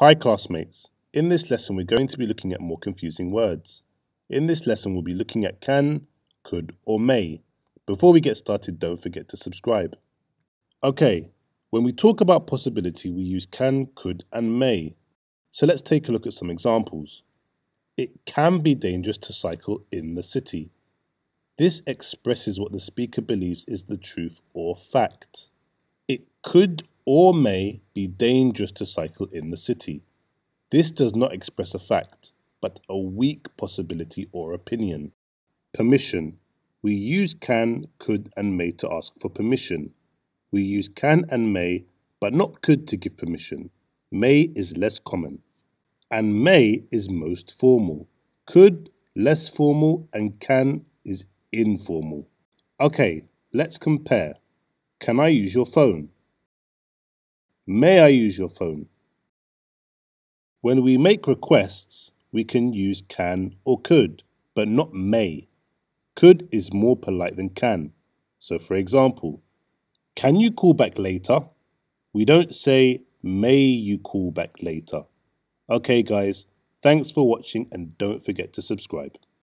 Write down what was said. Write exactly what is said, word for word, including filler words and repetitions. Hi classmates, in this lesson we're going to be looking at more confusing words. In this lesson we'll be looking at can, could or may. Before we get started, don't forget to subscribe. Okay, when we talk about possibility we use can, could and may. So let's take a look at some examples. It can be dangerous to cycle in the city. This expresses what the speaker believes is the truth or fact. It could or may be dangerous to cycle in the city. This does not express a fact, but a weak possibility or opinion. Permission. We use can, could and may to ask for permission. We use can and may, but not could to give permission. May is less common. And may is most formal. Could, less formal, and can is informal. Okay, let's compare. Can I use your phone? May I use your phone? When we make requests, we can use can or could, but not may. Could is more polite than can. So for example, can you call back later? We don't say, may you call back later. Okay guys, thanks for watching and don't forget to subscribe.